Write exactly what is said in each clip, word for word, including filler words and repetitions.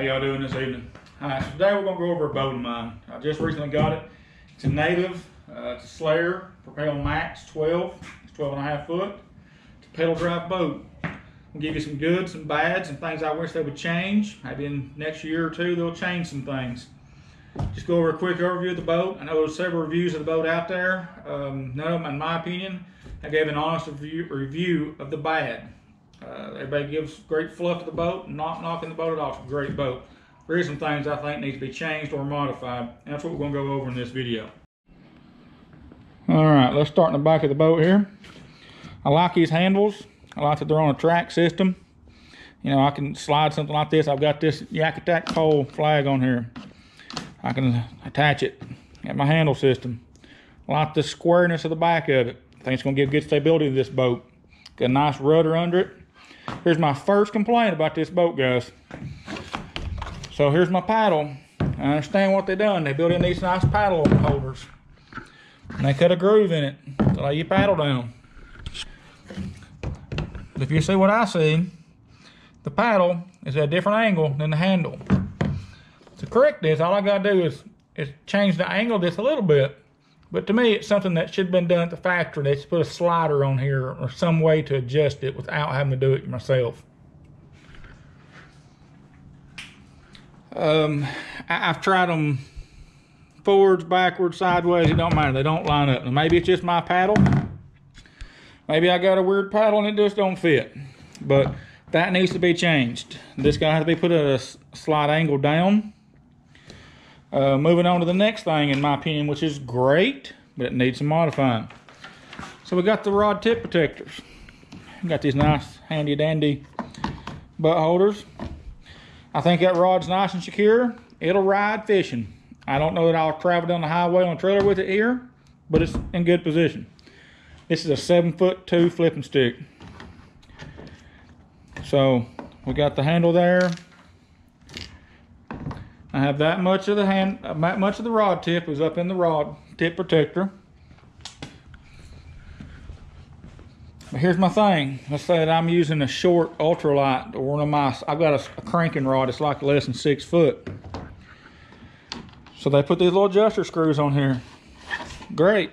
How y'all doing this evening? All right, so today we're gonna go over a boat of mine. I just recently got it. It's a Native, uh, it's a Slayer Propel Max twelve. It's twelve and a half foot. It's a pedal drive boat. I'll give you some good, some bads, and things I wish they would change. Maybe in next year or two, they'll change some things. Just go over a quick overview of the boat. I know there's several reviews of the boat out there. Um, none of them, in my opinion, I gave an honest review, review of the bad. Uh, everybody gives great fluff to the boat, not knocking the boat at all. It's a great boat. There is some things I think need to be changed or modified, and that's what we're going to go over in this video. All right, let's start in the back of the boat here. I like these handles. I like that they're on a track system. You know, I can slide something like this. I've got this Yak Attack pole flag on here. I can attach it at my handle system. I like the squareness of the back of it. I think it's going to give good stability to this boat. Got a nice rudder under it. Here's my first complaint about this boat, guys. So here's my paddle. I understand what they done. They built in these nice paddle holders. And they cut a groove in it to lay your paddle down. But if you see what I see, the paddle is at a different angle than the handle. To correct this, all I gotta do is, is change the angle just a little bit. But to me, it's something that should have been done at the factory. They should put a slider on here or some way to adjust it without having to do it myself. Um, I, I've tried them forwards, backwards, sideways. It don't matter. They don't line up. Now, maybe it's just my paddle. Maybe I got a weird paddle and it just don't fit. But that needs to be changed. This guy has to be put at a slight angle down. Uh, moving on to the next thing, in my opinion, which is great, but it needs some modifying. So we got the rod tip protectors. We got these nice handy dandy butt holders. I think that rod's nice and secure. It'll ride fishing. I don't know that I'll travel down the highway on a trailer with it here, but it's in good position. This is a seven foot two flipping stick. So we got the handle there. I have that much of the hand, that much of the rod tip is up in the rod tip protector. But here's my thing. Let's say that I'm using a short ultralight or one of my, I've got a, a cranking rod. It's like less than six foot. So they put these little adjuster screws on here. Great.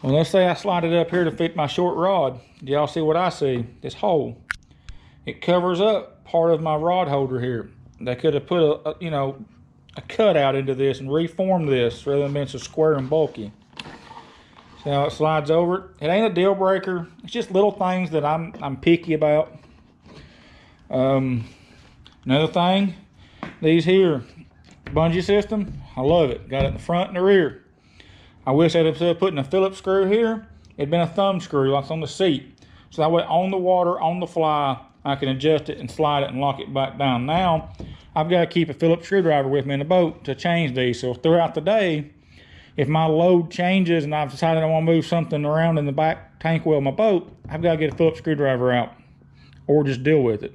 Well, let's say I slide it up here to fit my short rod. Do y'all see what I see? This hole. It covers up part of my rod holder here. They could have put a, a you know a cutout into this and reformed this rather than being so square and bulky. See how it slides over it. It ain't a deal breaker. It's just little things that I'm I'm picky about. Um, another thing, these here bungee system. I love it. Got it in the front and the rear. I wish I'd have put in a Phillips screw here. It'd been a thumb screw like it's on the seat. So that way on the water, on the fly, I can adjust it and slide it and lock it back down. Now, I've got to keep a Phillips screwdriver with me in the boat to change these. So throughout the day, if my load changes and I've decided I want to move something around in the back tank well of my boat, I've got to get a Phillips screwdriver out or just deal with it.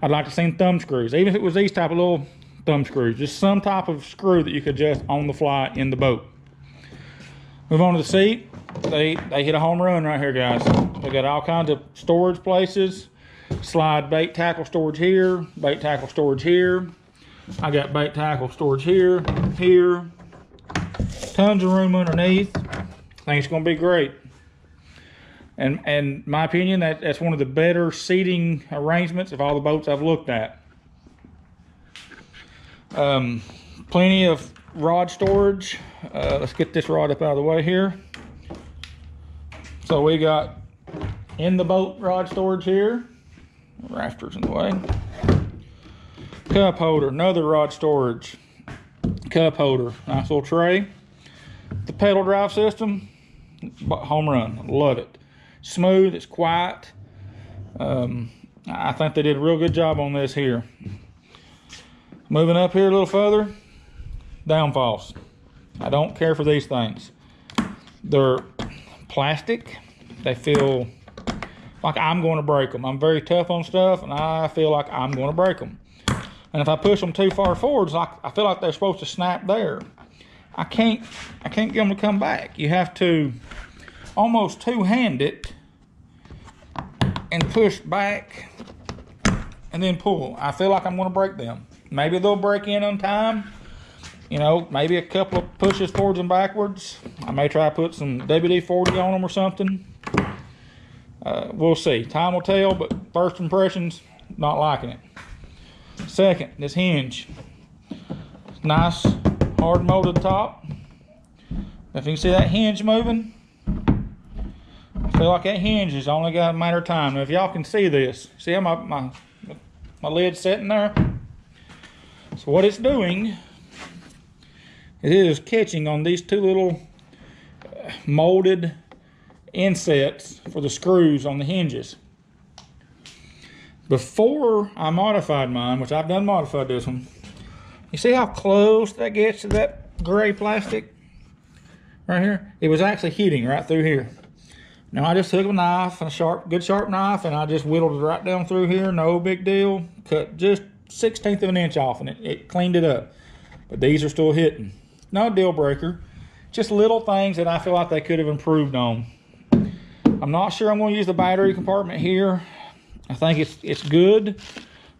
I'd like to see thumb screws, even if it was these type of little thumb screws, just some type of screw that you could adjust on the fly in the boat. Move on to the seat. They, they hit a home run right here, guys. They got all kinds of storage places. Slide bait tackle storage here, bait tackle storage here. I got bait tackle storage here, here. Tons of room underneath. I think it's going to be great. And and my opinion, that, that's one of the better seating arrangements of all the boats I've looked at. Um, plenty of rod storage. Uh, let's get this rod up out of the way here. So we got in the boat rod storage here. Rafters in the way. Cup holder, another rod storage. Cup holder, nice little tray. The pedal drive system, home run, love it. Smooth, it's quiet. Um, I think they did a real good job on this here. Moving up here a little further, downfalls. I don't care for these things. They're plastic, they feel like I'm going to break them. I'm very tough on stuff, and I feel like I'm going to break them. And if I push them too far forward, like I feel like they're supposed to snap there. I can't, I can't get them to come back. You have to almost two-hand it and push back and then pull. I feel like I'm going to break them. Maybe they'll break in on time. You know, maybe a couple of pushes forwards and backwards. I may try to put some W D forty on them or something. Uh, we'll see. Time will tell, but first impressions, not liking it. Second, this hinge. Nice hard molded top. If you can see that hinge moving, I feel like that hinge is only got a matter of time. Now, if y'all can see this, see how my, my, my lid's sitting there? So what it's doing is it is catching on these two little molded insets for the screws on the hinges. Before I modified mine, which I've done modified this one, you see how close that gets to that gray plastic right here? It was actually hitting right through here. Now I just took a knife, a sharp, good sharp knife, and I just whittled it right down through here, no big deal. Cut just sixteenth of an inch off, and it, it cleaned it up. But these are still hitting. No deal breaker, just little things that I feel like they could have improved on. I'm not sure I'm gonna use the battery compartment here. I think it's, it's good.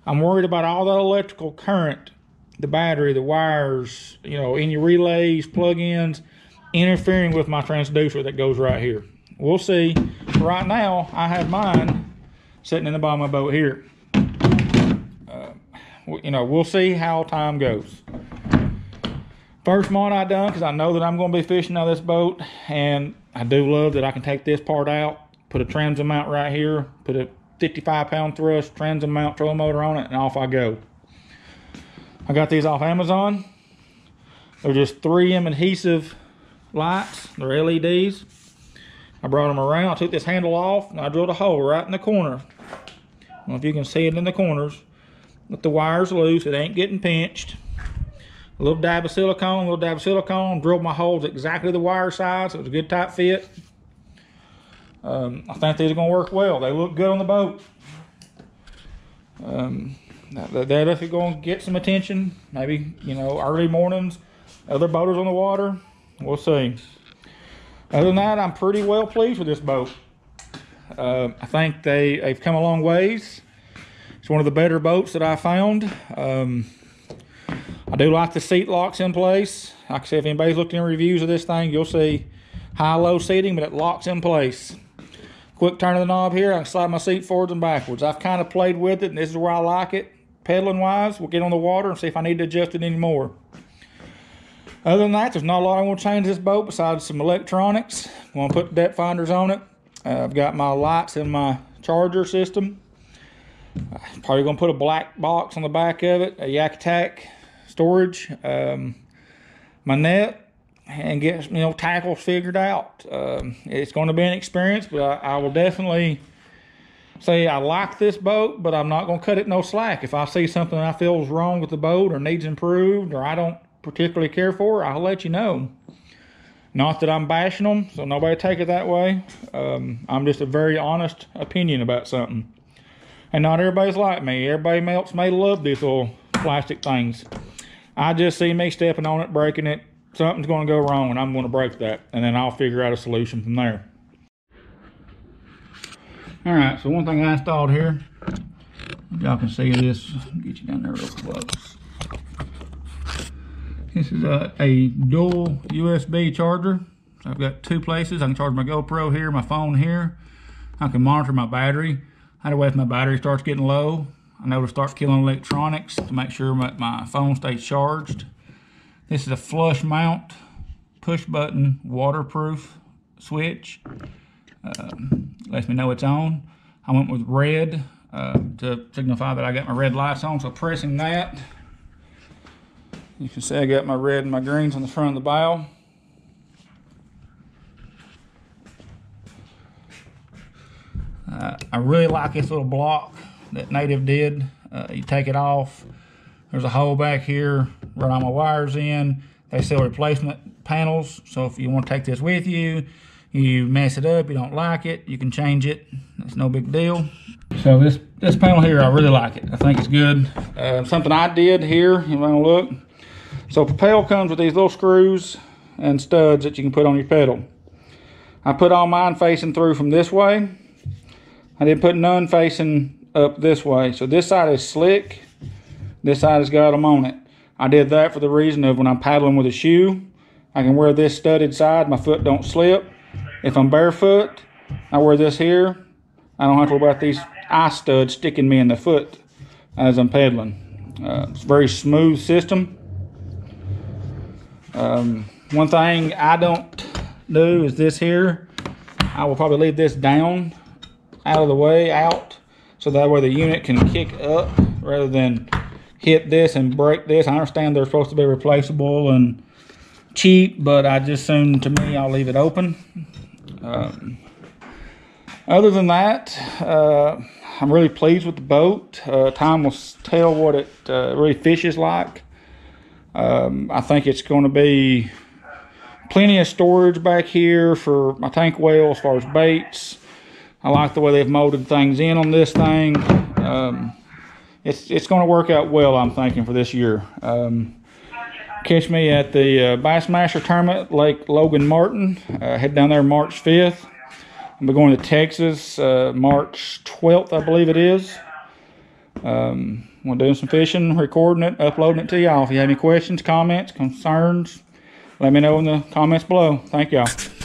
I'm worried about all that electrical current, the battery, the wires, you know, any relays, plug-ins, interfering with my transducer that goes right here. We'll see. Right now, I have mine sitting in the bottom of my boat here. Uh, you know, we'll see how time goes. First mod I done, because I know that I'm going to be fishing out of this boat, and I do love that I can take this part out, put a transom mount right here, put a fifty-five pound thrust transom mount trolling motor on it, and off I go. I got these off Amazon. They're just three M adhesive lights. They're L E Ds. I brought them around, I took this handle off, and I drilled a hole right in the corner. I don't know if you can see it in the corners. With the wires loose, it ain't getting pinched. A little dab of silicone, a little dab of silicone, drilled my holes exactly the wire size, so it was a good tight fit. Um, I think these are gonna work well. They look good on the boat. Um, they're definitely gonna get some attention, maybe, you know, early mornings, other boaters on the water, we'll see. Other than that, I'm pretty well pleased with this boat. Uh, I think they, they've come a long ways. It's one of the better boats that I found. Um, I do like the seat locks in place. Like I said, if anybody's looked in reviews of this thing, you'll see high-low seating, but it locks in place. Quick turn of the knob here, I can slide my seat forwards and backwards. I've kind of played with it, and this is where I like it. Pedaling-wise, we'll get on the water and see if I need to adjust it anymore. Other than that, there's not a lot I want to change this boat besides some electronics. I'm going to put depth finders on it. Uh, I've got my lights in my charger system. I'm probably going to put a black box on the back of it, a Yak Attack storage, um, my net, and get, you know, tackles figured out. Um, it's going to be an experience, but I, I will definitely say I like this boat, but I'm not going to cut it no slack. If I see something I feel is wrong with the boat or needs improved or I don't particularly care for, I'll let you know. Not that I'm bashing them, so nobody take it that way. Um, I'm just a very honest opinion about something. And not everybody's like me. Everybody else may love these little plastic things. I just see me stepping on it, breaking it. Something's going to go wrong, and I'm going to break that. And then I'll figure out a solution from there. All right, so one thing I installed here, y'all can see this. Get you down there real close. This is a, a dual U S B charger. So I've got two places. I can charge my GoPro here, my phone here. I can monitor my battery. Either way, if my battery starts getting low, I know to start killing electronics to make sure my, my phone stays charged. This is a flush mount, push button, waterproof switch. Um, lets me know it's on. I went with red uh, to signify that I got my red lights on, so pressing that, you can see I got my red and my greens on the front of the bow. Uh, I really like this little block that Native did. Uh, you take it off. There's a hole back here, run all my wires in. They sell replacement panels, so if you want to take this with you, you mess it up, you don't like it, you can change it. It's no big deal. So this, this panel here, I really like it. I think it's good. Uh, something I did here, you want to look. So Propel comes with these little screws and studs that you can put on your pedal. I put all mine facing through from this way. I didn't put none facing up this way. So this side is slick, this side has got them on it. I did that for the reason of when I'm paddling with a shoe, I can wear this studded side, my foot don't slip. If I'm barefoot, I wear this here. I don't have to worry about these eye studs sticking me in the foot as I'm pedaling. Uh, it's a very smooth system. Um, one thing I don't do is this here. I will probably leave this down, out of the way, out, so that way the unit can kick up rather than hit this and break this. I understand they're supposed to be replaceable and cheap, but I just assume, to me, I'll leave it open. Um, other than that, uh, I'm really pleased with the boat. Uh, time will tell what it uh, really fishes like. Um, I think it's going to be plenty of storage back here for my tank whale as far as baits. I like the way they've molded things in on this thing. Um, it's it's going to work out well, I'm thinking, for this year. Um, catch me at the uh, Bassmaster tournament at Lake Logan Martin. Uh, head down there March fifth. I'll be going to Texas uh, March twelfth, I believe it is. Um, I'm doing some fishing, recording it, uploading it to y'all. If you have any questions, comments, concerns, let me know in the comments below. Thank y'all.